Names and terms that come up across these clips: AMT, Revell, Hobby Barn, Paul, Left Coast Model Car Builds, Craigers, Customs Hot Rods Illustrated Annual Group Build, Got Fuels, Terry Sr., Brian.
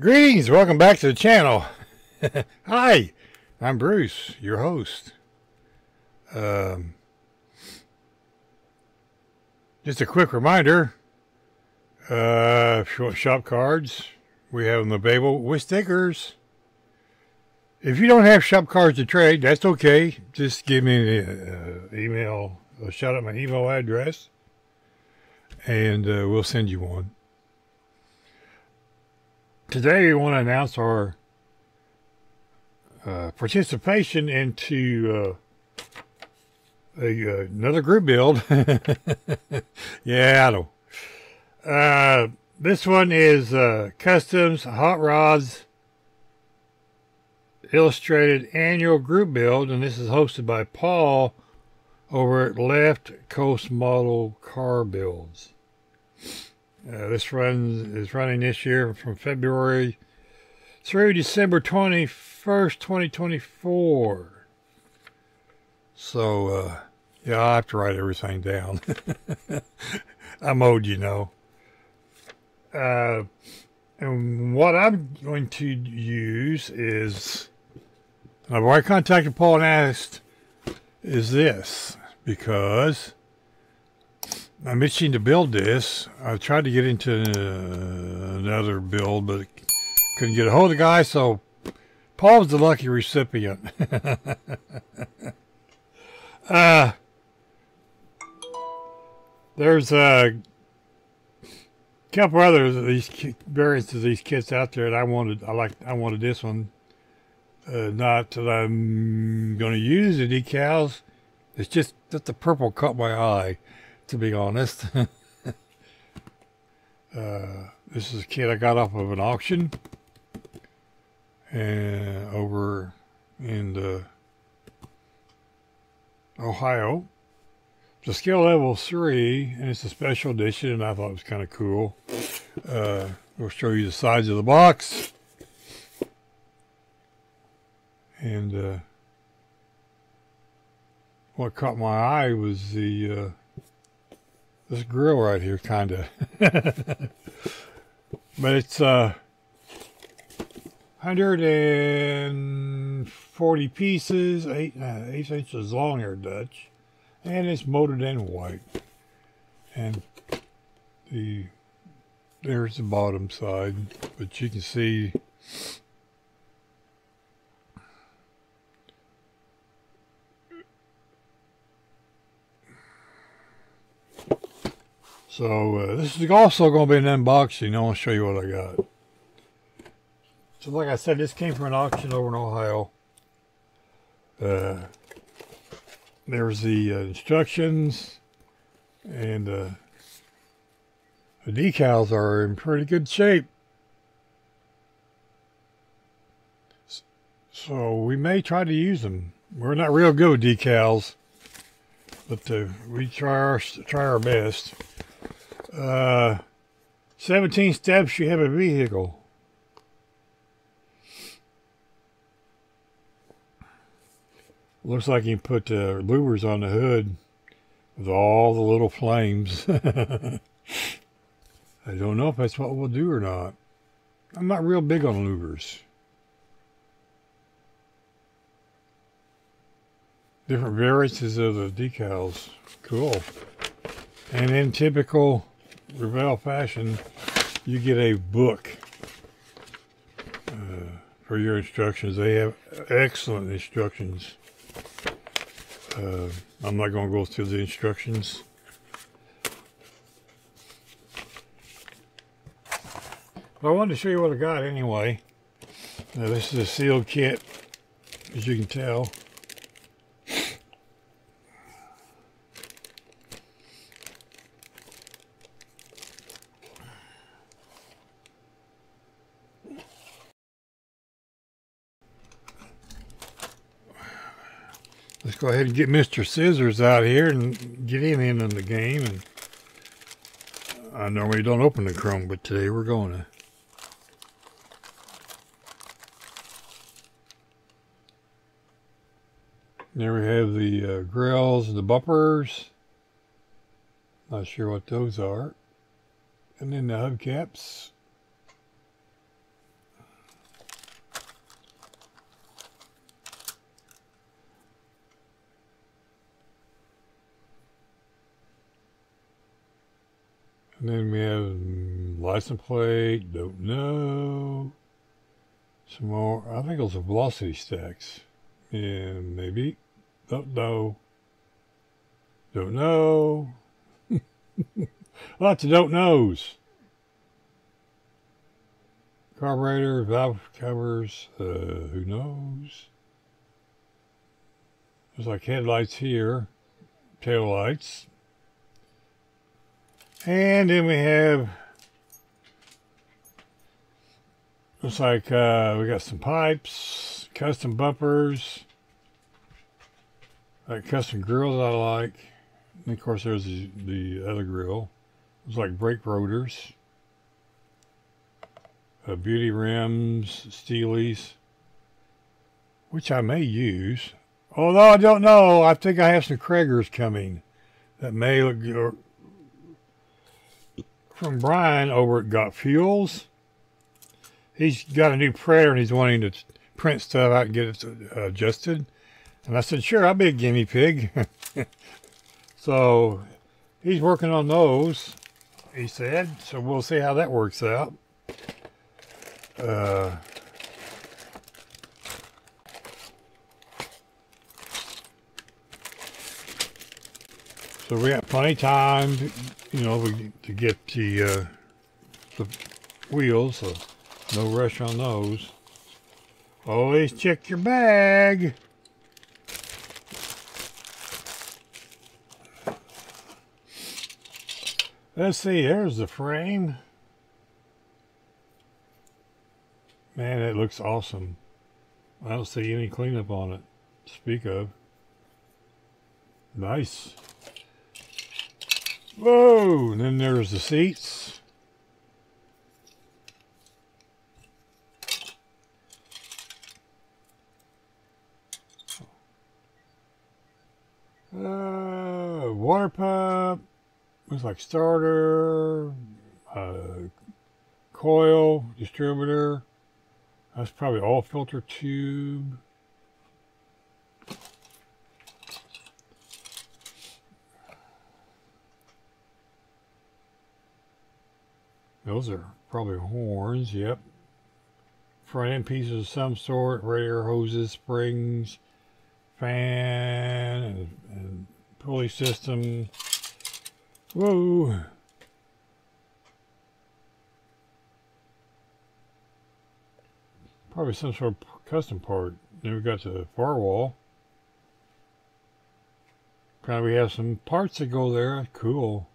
Greetings, welcome back to the channel. Hi, I'm Bruce, your host. Just a quick reminder, shop cards we have them available with stickers. If you don't have shop cards to trade, that's okay. Just give me an email, shout out my email address, and we'll send you one. Today we want to announce our participation into another group build. Yeah, I know. This one is Customs Hot Rods Illustrated Annual Group Build, and this is hosted by Paul over at Left Coast Model Car Builds. This run is running this year from February through December 21st, 2024. So, yeah, I have to write everything down. I'm old, you know. And what I'm going to use is, I've already contacted Paul and asked, is this, because I'm itching to build this. I tried to get into another build, but couldn't get a hold of the guy, so Paul's the lucky recipient. There's a couple others of these variants of these kits out there, and I wanted this one. Not that I'm going to use the decals. It's just that the purple caught my eye, to be honest. This is a kit I got off of an auction, and over in Ohio. It's a skill level 3, and it's a special edition, and I thought it was kind of cool. We'll show you the sides of the box, and what caught my eye was the this grill right here, kind of. But it's 140 pieces, 8 inches long here, Dutch, and it's molded in white. And there's the bottom side, but you can see . So this is also going to be an unboxing. I want to show you what I got. So like I said, this came from an auction over in Ohio. There's the instructions, and the decals are in pretty good shape. So we may try to use them. We're not real good with decals, but we try our best. 17 steps you have a vehicle. Looks like you can put louvers on the hood with all the little flames. I don't know if that's what we'll do or not. I'm not real big on louvers. Different variances of the decals. Cool. And in typical Revell fashion, you get a book for your instructions. They have excellent instructions. I'm not going to go through the instructions. But I wanted to show you what I got anyway. Now, this is a sealed kit, as you can tell. Let's go ahead and get Mr. Scissors out here and get him in on the game. And I normally don't open the chrome, but today we're going to. There we have the grills and the bumpers. Not sure what those are. And then the hubcaps. And then we have license plate, don't know. Some more, I think those are velocity stacks. Yeah, maybe. Don't know. Don't know. Lots of don't knows. Carburetor, valve covers, who knows? There's like headlights here, tail lights. And then we have, looks like we got some pipes, custom bumpers, like custom grills I like. And of course there's the other grill. It's like brake rotors, beauty rims, steelies, which I may use. Although I don't know, I think I have some Craigers coming that may look good. From Brian over at Got Fuels. He's got a new printer and he's wanting to print stuff out and get it adjusted. And I said, sure, I'll be a guinea pig. So he's working on those, he said. So we'll see how that works out. So we got plenty of time, you know, to get the wheels, so no rush on those. Always check your bag. Let's see, there's the frame. Man, that looks awesome. I don't see any cleanup on it to speak of. Nice. Whoa, and then there's the seats. Water pump, looks like starter, coil, distributor. That's probably all filter tube. Those are probably horns, yep. Front end pieces of some sort, radiator hoses, springs, fan, and pulley system. Whoa! Probably some sort of custom part. Then we got the firewall. Probably have some parts that go there. Cool.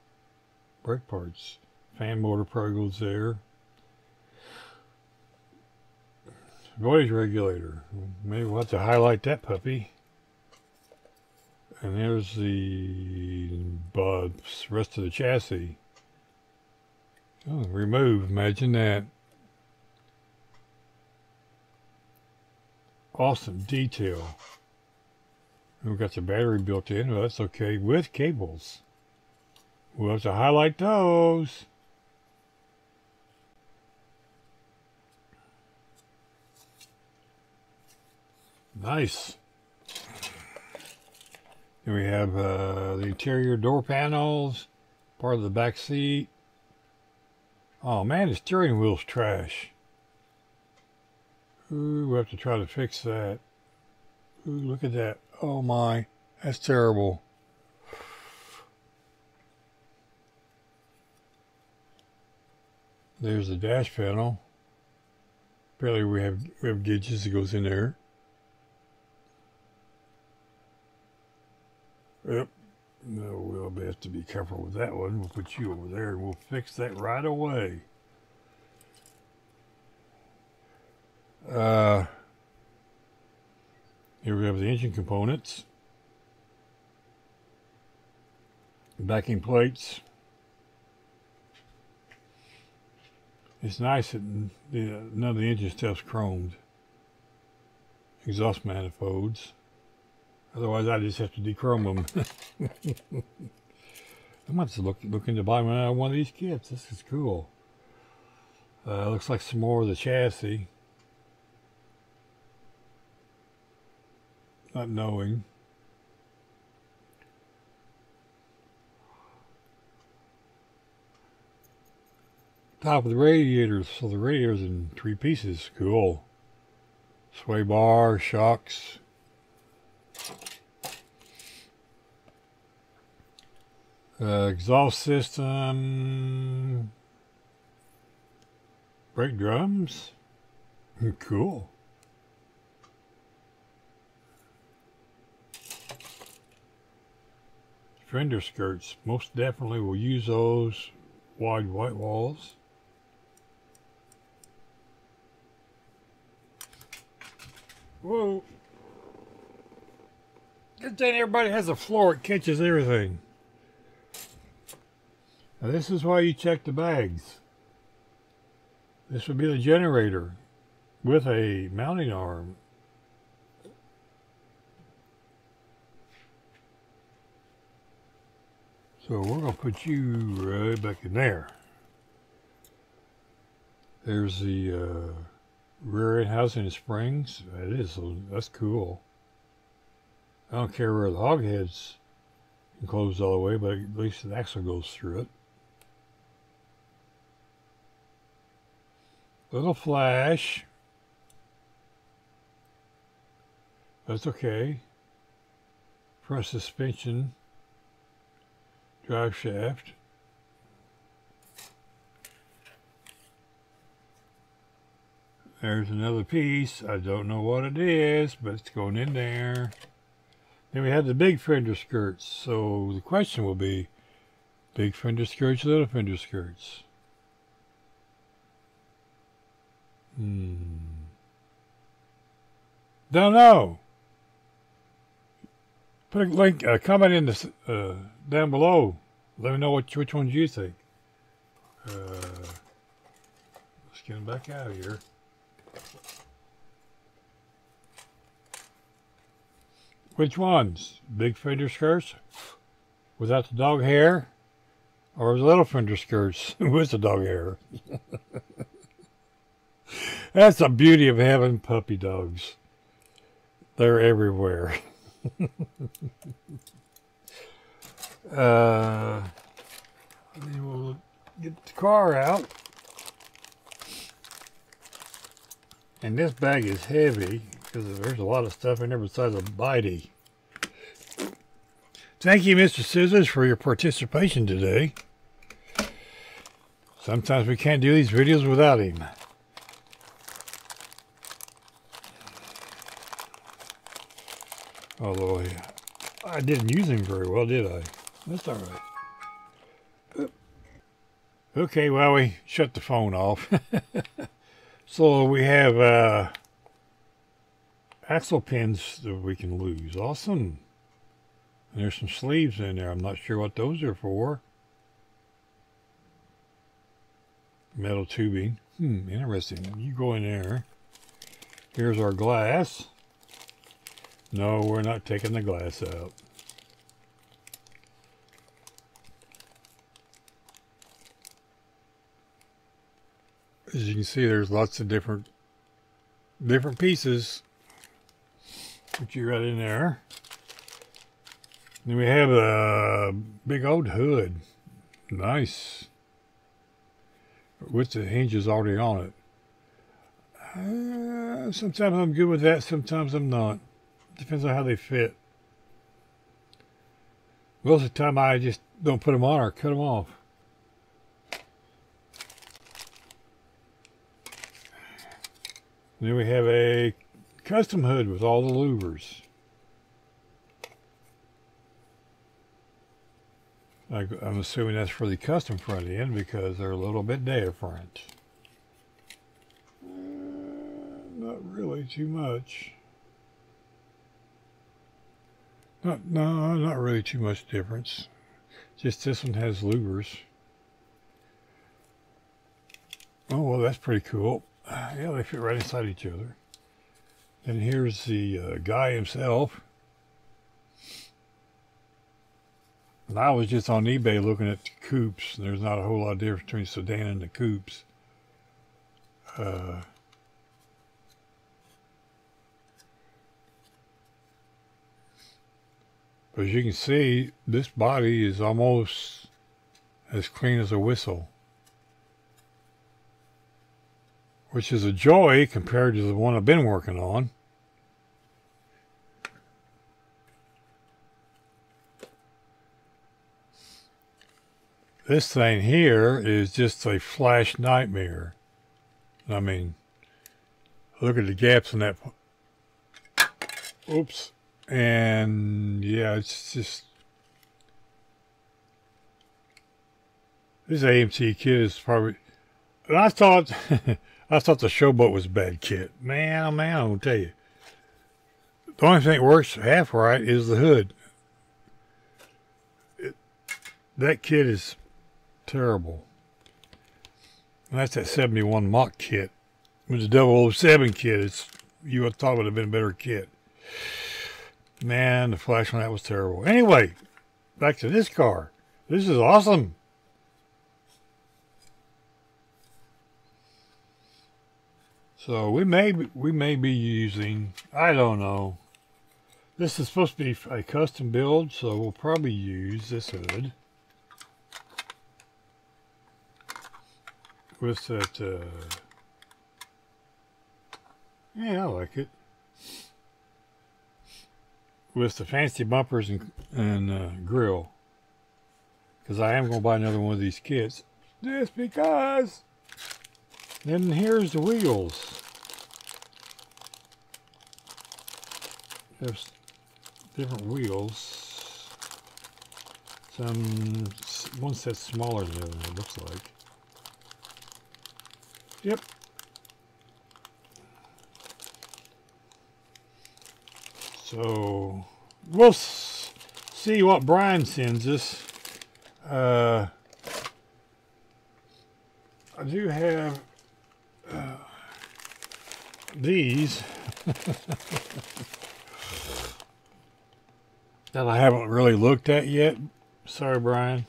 Brake parts. Fan motor probably goes there. Voltage regulator. Maybe we'll have to highlight that puppy. And there's the rest of the chassis. Oh, remove. Imagine that. Awesome detail. And we've got the battery built in. Well, that's okay. With cables. We'll have to highlight those. Nice. Then we have the interior door panels, part of the back seat. Oh man, the steering wheel's trash. Ooh, we have to try to fix that. Ooh, look at that. Oh my, that's terrible. There's the dash panel. Apparently we have gauges that goes in there. Yep. No, we'll have to be careful with that one. We'll put you over there and we'll fix that right away. Here we have the engine components. Backing plates. It's nice that none of the engine stuff's chromed. Exhaust manifolds. Otherwise, I just have to dechrome them. I'm just looking to buy one of these kits. This is cool. Looks like some more of the chassis. Not knowing. Top of the radiators, so the radiator's in three pieces. Cool. Sway bar, shocks. Exhaust system. Brake drums. Cool. Fender skirts. Most definitely will use those. Wide white walls. Whoa. Good thing everybody has a floor, it catches everything. Now this is why you check the bags. This would be the generator with a mounting arm. So we're gonna put you right back in there. There's the rear end housing springs. It is, that's cool. I don't care where the hog head's enclosed all the way, but at least the axle goes through it. Little flash. That's okay. Front suspension. Drive shaft. There's another piece. I don't know what it is, but it's going in there. Then we have the big fender skirts. So the question will be, big fender skirts, little fender skirts. Don't know. Put a link, a comment in this down below. Let me know which ones you think. Let's get them back out of here. Which ones? Big fender skirts without the dog hair, or little fender skirts with the dog hair? That's the beauty of having puppy dogs. They're everywhere. Then we'll get the car out. And this bag is heavy because there's a lot of stuff in there besides a bitey. Thank you, Mr. Scissors, for your participation today. Sometimes we can't do these videos without him. Although I didn't use him very well, did I? That's all right. Okay, well, we shut the phone off. So we have axle pins that we can lose. Awesome. And there's some sleeves in there. I'm not sure what those are for. Metal tubing. Interesting. You go in there. Here's our glass. No, we're not taking the glass out. As you can see, there's lots of different pieces. Put you right in there. Then we have a big old hood. Nice. With the hinges already on it. Sometimes I'm good with that, sometimes I'm not. Depends on how they fit. Most of the time I just don't put them on or cut them off. And then we have a custom hood with all the louvers. I'm assuming that's for the custom front end because they're a little bit different. Not really too much. Not really too much difference. Just this one has louvers. Oh, well, that's pretty cool. Yeah, they fit right inside each other. And here's the guy himself. And I was just on eBay looking at the coupes. There's not a whole lot of difference between sedan and the coupes. As you can see, this body is almost as clean as a whistle. which is a joy compared to the one I've been working on. This thing here is just a flash nightmare. I mean, look at the gaps in that. Oops. And yeah, it's just, this AMT kit is probably, and I thought I thought the showboat was a bad kit. Man, oh man, I'm gonna tell you, the only thing that works half right is the hood. That kit is terrible. And that's that 71 mock kit. With the 007 kit, it's, you would have thought it would have been a better kit. Man, the flash on that was terrible. Anyway, back to this car. This is awesome. So we may be using, I don't know. This is supposed to be a custom build, so we'll probably use this hood with that. Yeah, I like it. With the fancy bumpers and grill, because I am going to buy another one of these kits just because. Then here's the wheels. There's different wheels. Some, one set's smaller than the other one, it looks like. Yep. So we'll see what Brian sends us. I do have these that I haven't really looked at yet. Sorry, Brian.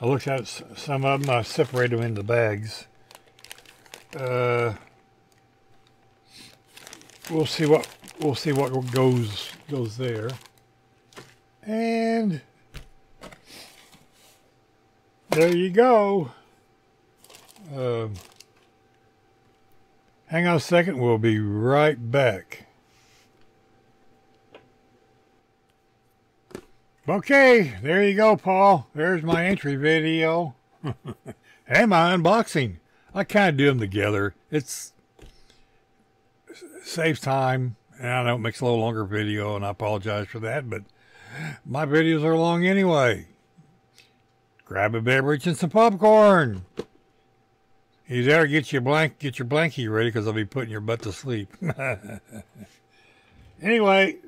I looked at some of them. I separated them into bags. We'll see what. We'll see what goes there. And there you go. Hang on a second. We'll be right back. Okay. There you go, Paul. There's my entry video. And my unboxing. I kind of do them together. It saves time. And I know it makes a little longer video, and I apologize for that, but my videos are long anyway. Grab a beverage and some popcorn. You there, get your blankie ready, because I'll be putting your butt to sleep. Anyway,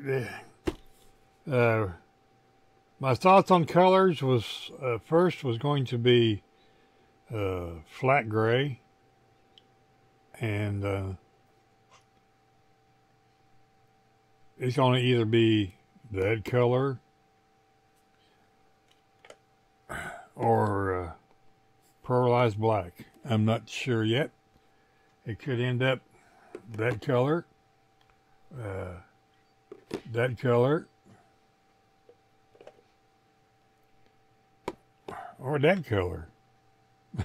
my thoughts on colors was, first was going to be flat gray, and it's going to either be that color or pearlized black. I'm not sure yet. It could end up that color, or that color.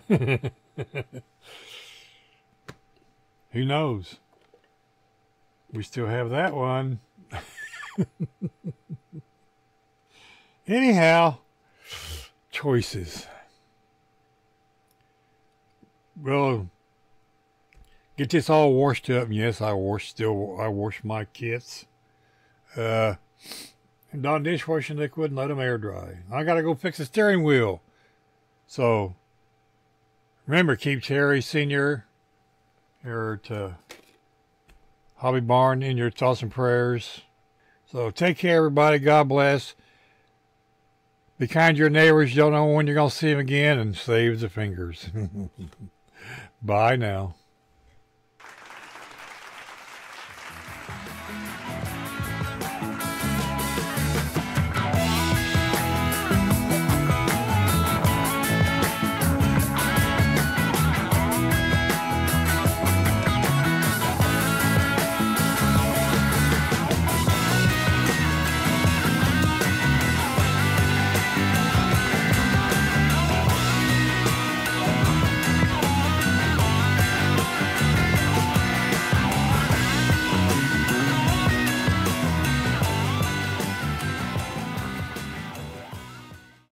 Who knows? We still have that one. Anyhow, choices. Well, get this all washed up, and yes, I wash my kits. And Dawn dishwashing liquid and let them air dry. I gotta go fix the steering wheel. So remember, keep Terry Sr. here to Hobby Barn in your thoughts and prayers. So take care, everybody. God bless. Be kind to your neighbors. You don't know when you're going to see them again. And save the fingers. Bye now.